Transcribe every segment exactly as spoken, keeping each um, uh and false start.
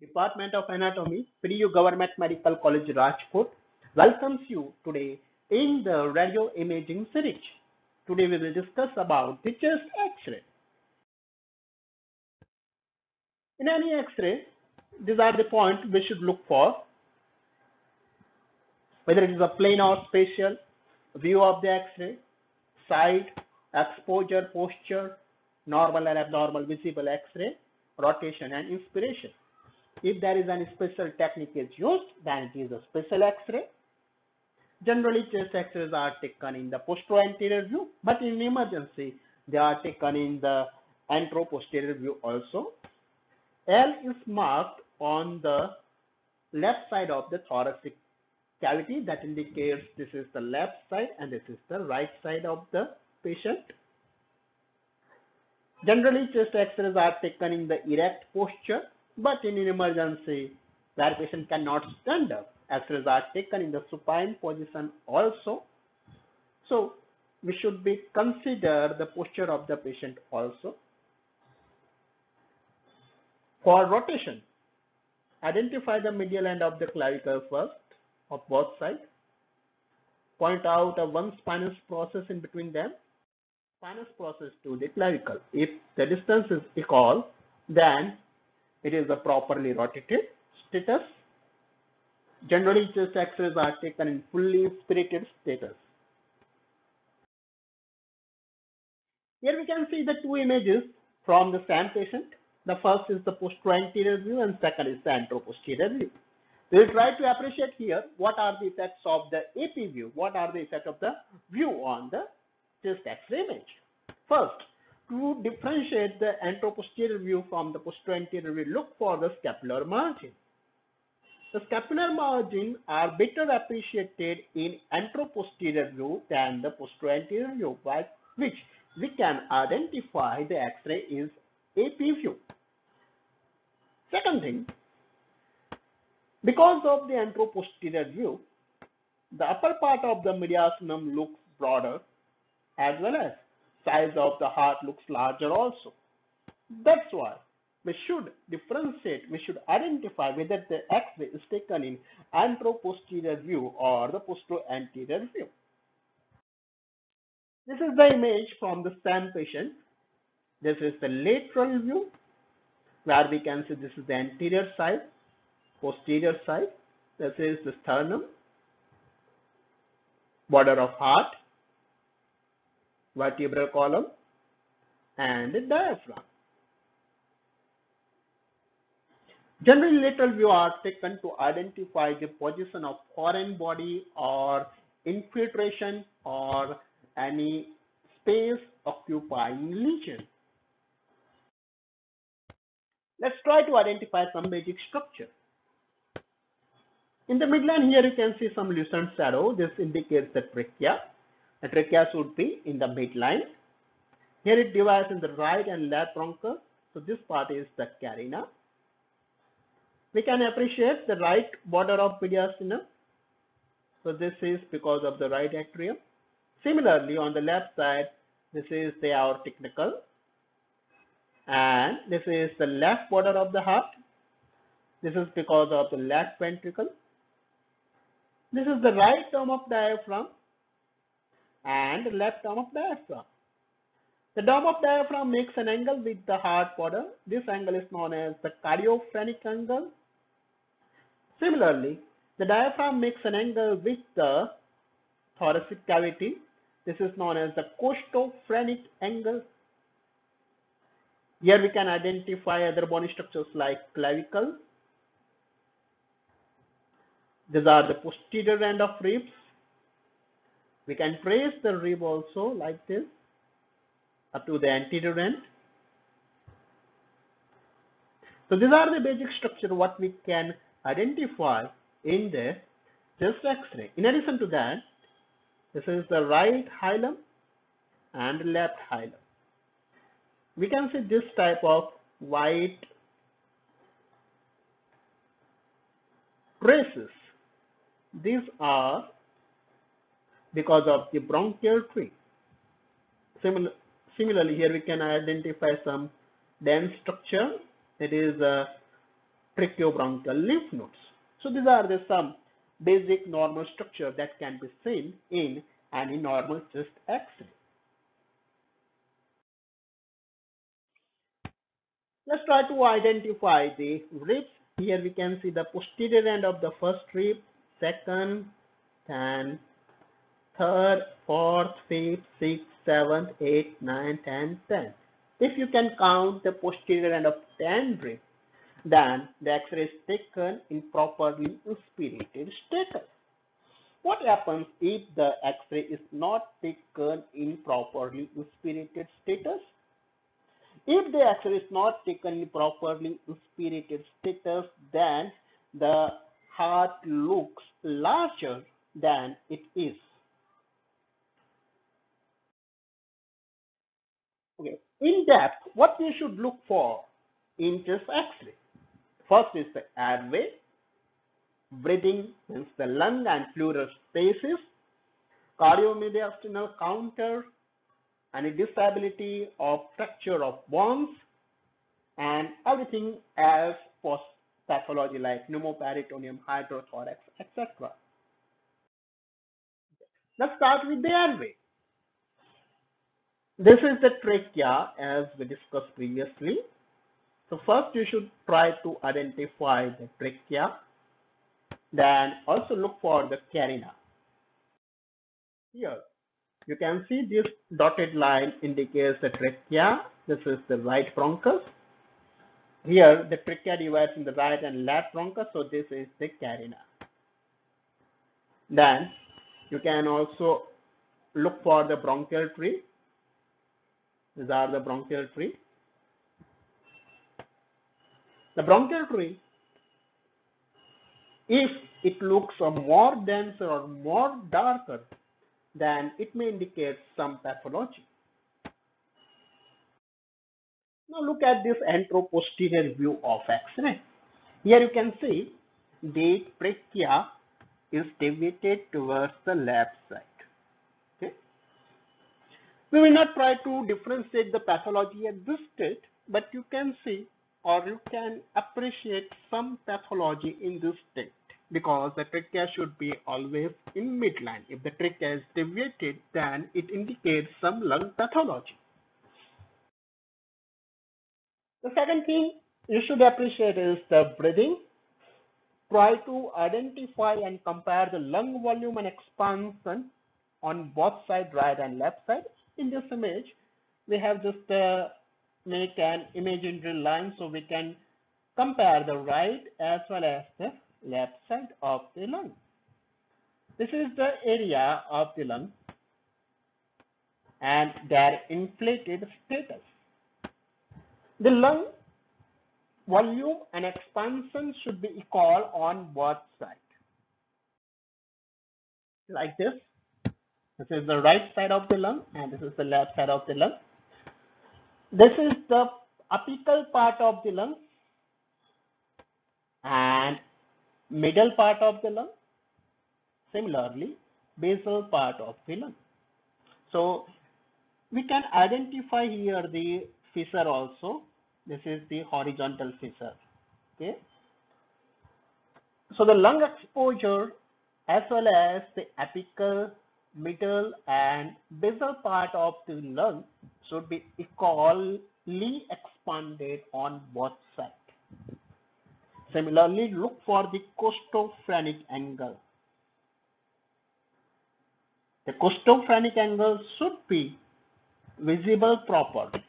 Department of Anatomy, P D U Government Medical College Rajkot welcomes you today in the radio imaging series. Today we will discuss about the chest X-ray. In any X-ray, these are the points we should look for, whether it is a plain or spatial view of the X-ray, side, exposure, posture, normal and abnormal visible X-ray, rotation and inspiration. If there is any special technique is used, then it is a special X-ray. Generally, chest X-rays are taken in the posteroanterior view, but in emergency, they are taken in the anteroposterior view also. L is marked on the left side of the thoracic cavity. That indicates this is the left side and this is the right side of the patient. Generally, chest X-rays are taken in the erect posture, but in an emergency where patient cannot stand up, X-rays are taken in the supine position also. So we should be consider the posture of the patient also. For rotation, identify the medial end of the clavicle first of both sides. Point out a one spinous process in between them, spinous process to the clavicle. If the distance is equal, then it is a properly rotated status. Generally, chest X-rays are taken in fully inspirated status. Here we can see the two images from the same patient. The first is the posteroanterior view and second is the anteroposterior view. We will try to appreciate here what are the effects of the A P view, what are the effects of the view on the chest X-ray image. First, to differentiate the anteroposterior view from the posteroanterior view, look for the scapular margin. The scapular margin are better appreciated in anteroposterior view than the posteroanterior view, by which we can identify the X-ray is A P view. Second thing, because of the anteroposterior view, the upper part of the mediastinum looks broader, as well as size of the heart looks larger also. That's why we should differentiate, we should identify whether the X-ray is taken in anteroposterior view or the posteroanterior view. This is the image from the same patient. This is the lateral view, where we can see this is the anterior side, posterior side, this is the sternum, border of heart, vertebral column, and the diaphragm. Generally, lateral view are taken to identify the position of foreign body or infiltration or any space occupying lesion. Let's try to identify some basic structure. In the midline here you can see some lucent shadow. This indicates the trachea. The trachea should be in the midline. Here it divides in the right and left bronchus. So this part is the carina. We can appreciate the right border of mediastinum. So this is because of the right atrium. Similarly, on the left side, this is the aortic knuckle. And this is the left border of the heart. This is because of the left ventricle. This is the right arm of diaphragm and left arm of diaphragm. The arm of diaphragm makes an angle with the heart border. This angle is known as the cardiophrenic angle. Similarly, the diaphragm makes an angle with the thoracic cavity. This is known as the costophrenic angle. Here we can identify other bony structures like clavicle. These are the posterior end of ribs. We can trace the rib also like this up to the anterior end. So these are the basic structure what we can identify in the chest X-ray. In addition to that, this is the right hilum and left hilum. We can see this type of white traces. These are because of the bronchial tree. Simil similarly, here we can identify some dense structure. It is a tracheobronchial lymph nodes. So these are the some basic normal structure that can be seen in any normal chest X-ray. Let's try to identify the ribs. Here we can see the posterior end of the first rib, second, then third, fourth, fifth, sixth, seventh, eighth, ninth, and tenth. If you can count the posterior end of ten ribs, then the X-ray is taken in properly inspirated status. What happens if the X-ray is not taken in properly inspirated status? If the X-ray is not taken in properly inspirated status, then the heart looks larger than it is. Okay. In depth, what we should look for in chest X-ray? First is the airway, breathing means the lung and pleural spaces, cardiomediastinal counter, any disability or fracture of bones, and everything else post pathology like pneumoperitoneum, hydrothorax, et cetera. Let's start with the airway. This is the trachea as we discussed previously. So first you should try to identify the trachea, then also look for the carina. Here you can see this dotted line indicates the trachea. This is the right bronchus. Here the trachea divides in the right and left bronchus, so this is the carina. Then you can also look for the bronchial tree. These are the bronchial tree. The bronchial tree, if it looks more denser or more darker, then it may indicate some pathology. Now look at this anteroposterior view of X-ray. Here you can see the trachea is deviated towards the left side. Okay. We will not try to differentiate the pathology at this stage, but you can see or you can appreciate some pathology in this state, because the trachea should be always in midline. If the trachea is deviated, then it indicates some lung pathology. The second thing you should appreciate is the breathing. Try to identify and compare the lung volume and expansion on both sides, right and left side. In this image, we have just uh, made an imaginary line, so we can compare the right as well as the left side of the lung. This is the area of the lung and their inflated status. The lung volume and expansion should be equal on both sides. Like this. This is the right side of the lung and this is the left side of the lung. This is the apical part of the lung and middle part of the lung, similarly basal part of the lung. So we can identify here the fissure also. This is the horizontal fissure. Okay, so the lung exposure as well as the apical, middle and basal part of the lung should be equally expanded on both sides. Similarly, look for the costophrenic angle. The costophrenic angle should be visible properly.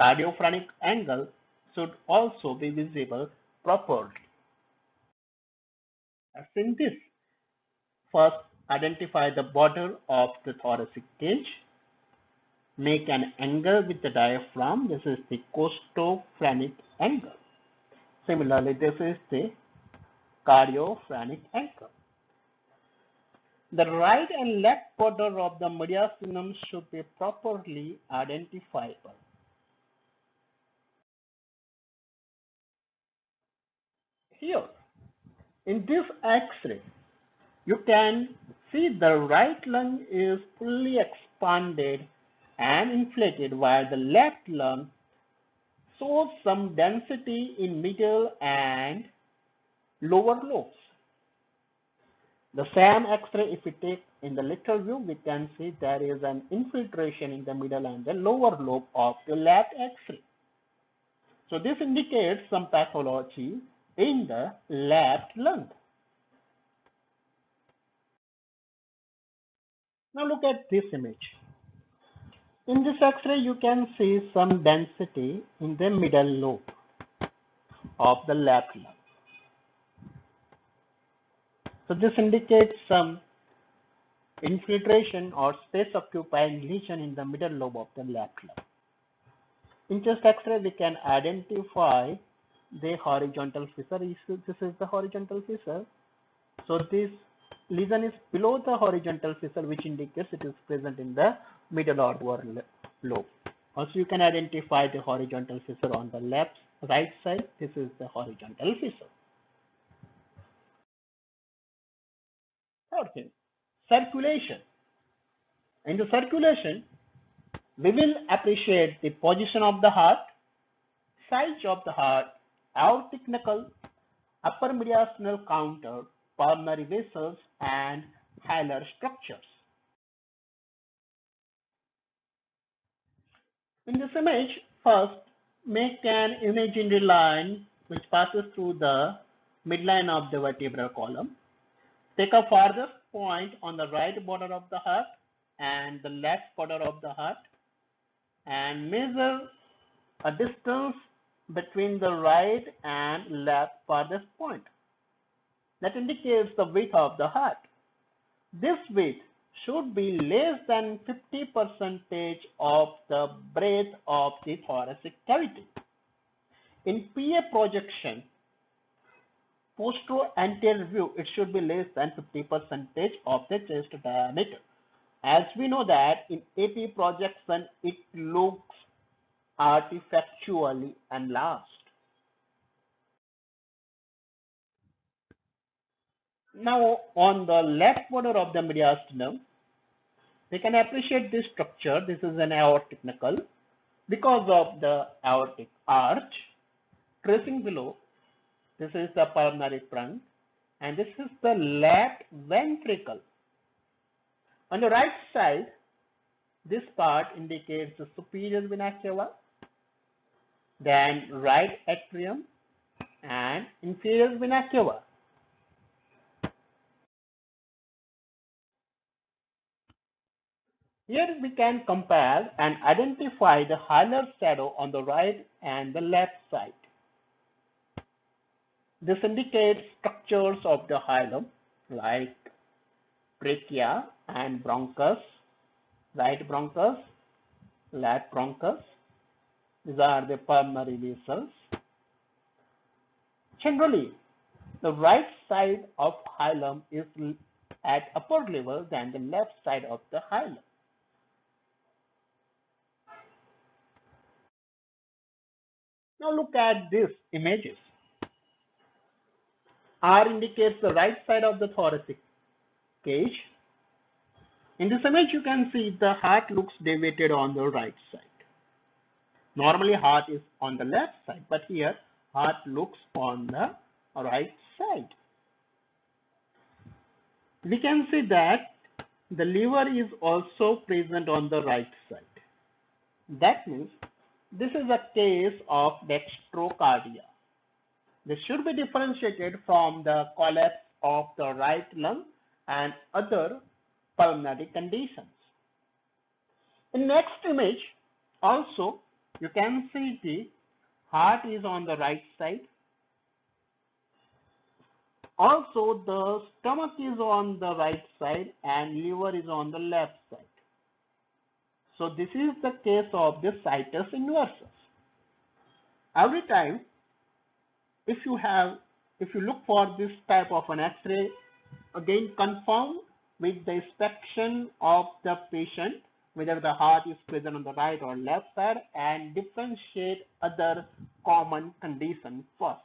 Cardiophrenic angle should also be visible properly. As in this, first identify the border of the thoracic cage. Make an angle with the diaphragm. This is the costophrenic angle. Similarly, this is the cardiophrenic angle. The right and left border of the mediastinum should be properly identifiable. Here, in this X-ray, you can see the right lung is fully expanded and inflated, while the left lung shows some density in middle and lower lobes. The same X-ray, if we take in the lateral view, we can see there is an infiltration in the middle and the lower lobe of the left X-ray. So this indicates some pathology in the left lung. Now look at this image. In this X-ray, you can see some density in the middle lobe of the left lung. So this indicates some infiltration or space occupying lesion in the middle lobe of the left lung. In chest X-ray, we can identify the horizontal fissure. This is the horizontal fissure. So this lesion is below the horizontal fissure, which indicates it is present in the middle or lower lobe. Also, you can identify the horizontal fissure on the left, right side. This is the horizontal fissure. Third thing, circulation. In the circulation, we will appreciate the position of the heart, size of the heart, aortic knuckle, upper mediastinal counter, pulmonary vessels, and hilar structures. In this image, first make an imaginary line which passes through the midline of the vertebral column. Take a farthest point on the right border of the heart and the left border of the heart, and measure a distance between the right and left farthest point. That indicates the width of the heart. This width should be less than fifty percent of the breadth of the thoracic cavity. In P A projection, posteroanterior view, it should be less than fifty percent of the chest diameter. As we know that in A P projection, it looks artifactually enlarged. Now, on the left border of the mediastinum, we can appreciate this structure. This is an aortic knuckle because of the aortic arch. Tracing below, this is the pulmonary trunk, and this is the left ventricle. On the right side, this part indicates the superior vena cava, then right atrium and inferior vena cava. Here we can compare and identify the hilar shadow on the right and the left side. This indicates structures of the hilum like trachea and bronchus, right bronchus, left bronchus. These are the pulmonary vessels. Generally, the right side of hilum is at upper level than the left side of the hilum. Now look at these images. R indicates the right side of the thoracic cage. In this image, you can see the heart looks deviated on the right side. Normally, heart is on the left side, but here heart looks on the right side. We can see that the liver is also present on the right side. That means this is a case of dextrocardia. This should be differentiated from the collapse of the right lung and other pulmonary conditions. In next image, also you can see the heart is on the right side. Also, the stomach is on the right side and liver is on the left side. So this is the case of the situs inversus. Every time, if you have, if you look for this type of an X-ray, again confirm with the inspection of the patient whether the heart is present on the right or left side, and differentiate other common conditions first.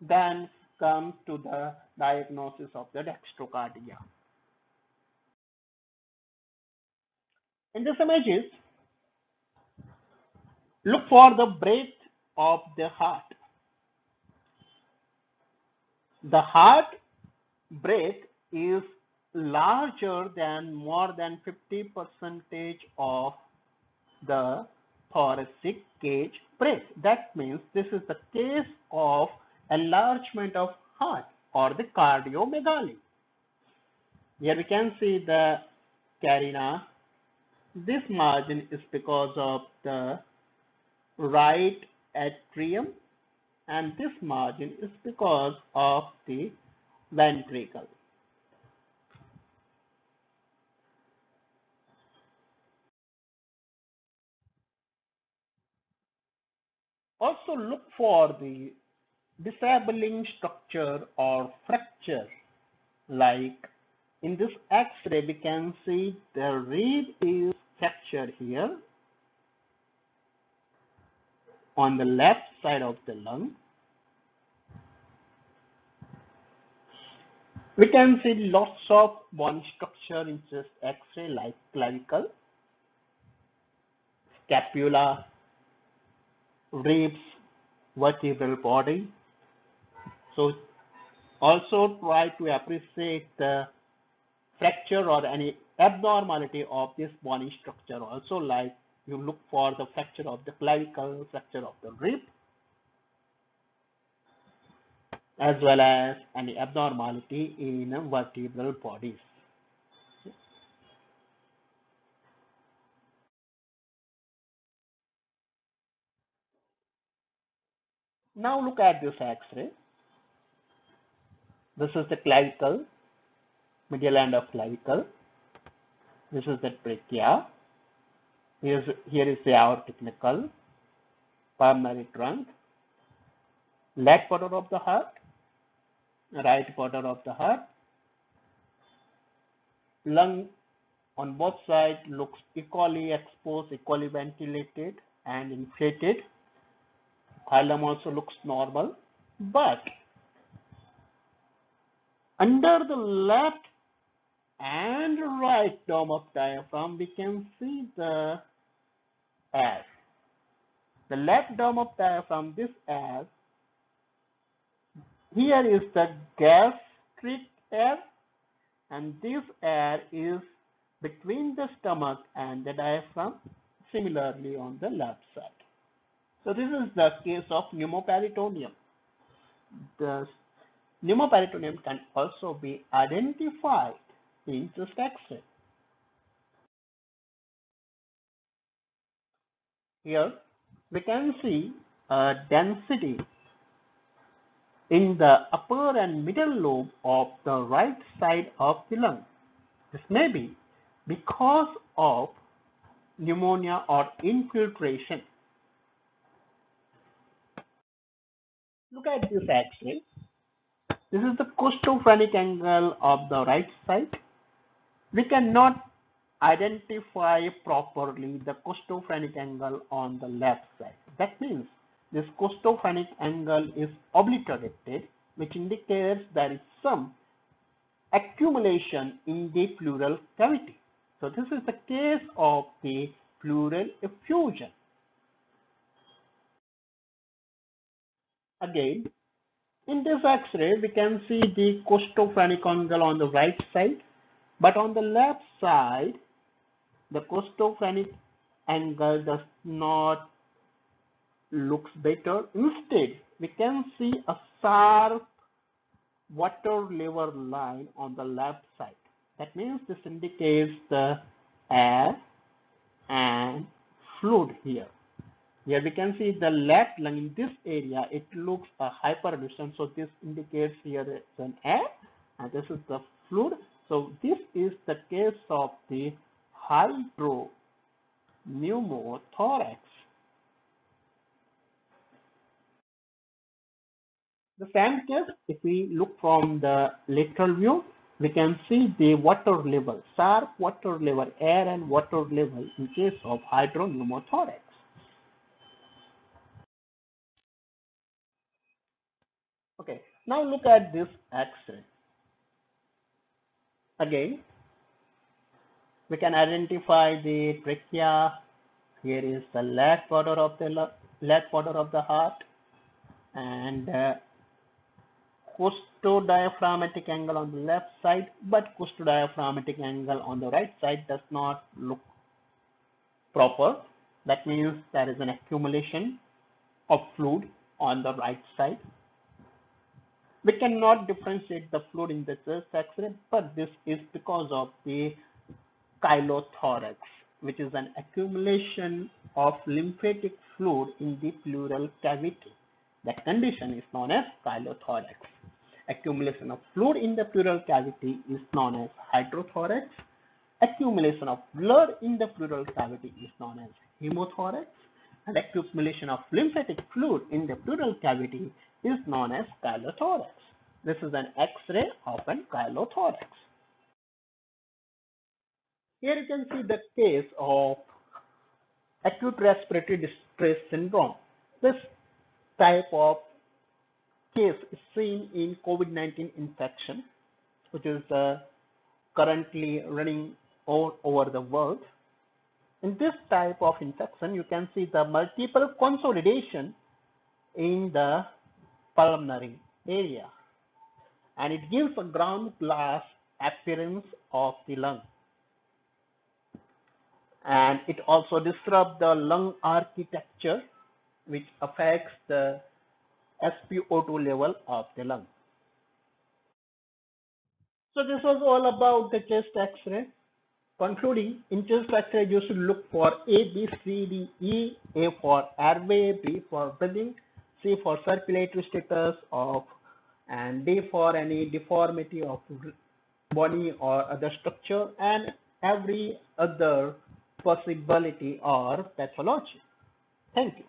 Then come to the diagnosis of the dextrocardia. In these images, look for the breadth of the heart. The heart breath is larger than more than fifty percent of the thoracic cage breath. That means this is the case of enlargement of heart or the cardiomegaly. Here we can see the carina. This margin is because of the right atrium, and this margin is because of the ventricle. Also look for the disabling structure or fracture. Like in this X-ray, we can see the rib is fractured here on the left side of the lung. We can see lots of bone structure in just X-ray, like clavicle, scapula, ribs, vertebral body. So also try to appreciate the fracture or any abnormality of this bony structure. Also, like you look for the fracture of the clavicle, fracture of the rib, as well as any abnormality in vertebral bodies. Now look at this X-ray. This is the clavicle, medial end of clavicle. This is the trachea. Here is, here is the aortic knuckle, pulmonary trunk, left border of the heart, right border of the heart. Lung on both sides looks equally exposed, equally ventilated and inflated. Phylum also looks normal, but under the left and right dome of diaphragm, we can see the air. The left dome of diaphragm, this air, here is the gastric air, and this air is between the stomach and the diaphragm, similarly on the left side. So this is the case of pneumoperitoneum. The pneumoperitoneum can also be identified in just X-ray. Here we can see a density in the upper and middle lobe of the right side of the lung. This may be because of pneumonia or infiltration. Look at this X-ray. This is the costophrenic angle of the right side. We cannot identify properly the costophrenic angle on the left side. That means this costophrenic angle is obliterated, which indicates there is some accumulation in the pleural cavity. So this is the case of the pleural effusion. Again, in this X-ray, we can see the costophrenic angle on the right side, but on the left side, the costophrenic angle does not looks better. Instead, we can see a sharp water level line on the left side. That means this indicates the air and fluid here. Here we can see the left lung in this area, it looks a hyperlucent. So this indicates here it's an air and this is the fluid. So this is the case of the hydro pneumothorax. The same case, if we look from the lateral view, we can see the water level, sharp water level, air and water level in case of hydro pneumothorax. Okay, now look at this X-ray. Again, we can identify the trachea. Here is the left border of the left border of the heart, and uh, costodiaphragmatic angle on the left side, but costodiaphragmatic angle on the right side does not look proper. That means there is an accumulation of fluid on the right side. We cannot differentiate the fluid in the chest X-ray, but this is because of the chylothorax, which is an accumulation of lymphatic fluid in the pleural cavity. That condition is known as chylothorax. Accumulation of fluid in the pleural cavity is known as hydrothorax. Accumulation of blood in the pleural cavity is known as hemothorax. And accumulation of lymphatic fluid in the pleural cavity is known as chylothorax. This is an X-ray of an chylothorax. Here you can see the case of acute respiratory distress syndrome. This type of case is seen in COVID nineteen infection, which is uh, currently running all over the world. In this type of infection, you can see the multiple consolidation in the pulmonary area, and it gives a ground glass appearance of the lung, and it also disturbs the lung architecture, which affects the S P O two level of the lung. So this was all about the chest X-ray. Concluding, in chest X-ray you should look for A, B, C, D, E. A for airway, B for breathing, C for circulatory status of, and D for any deformity of body or other structure, and every other possibility or pathology. Thank you.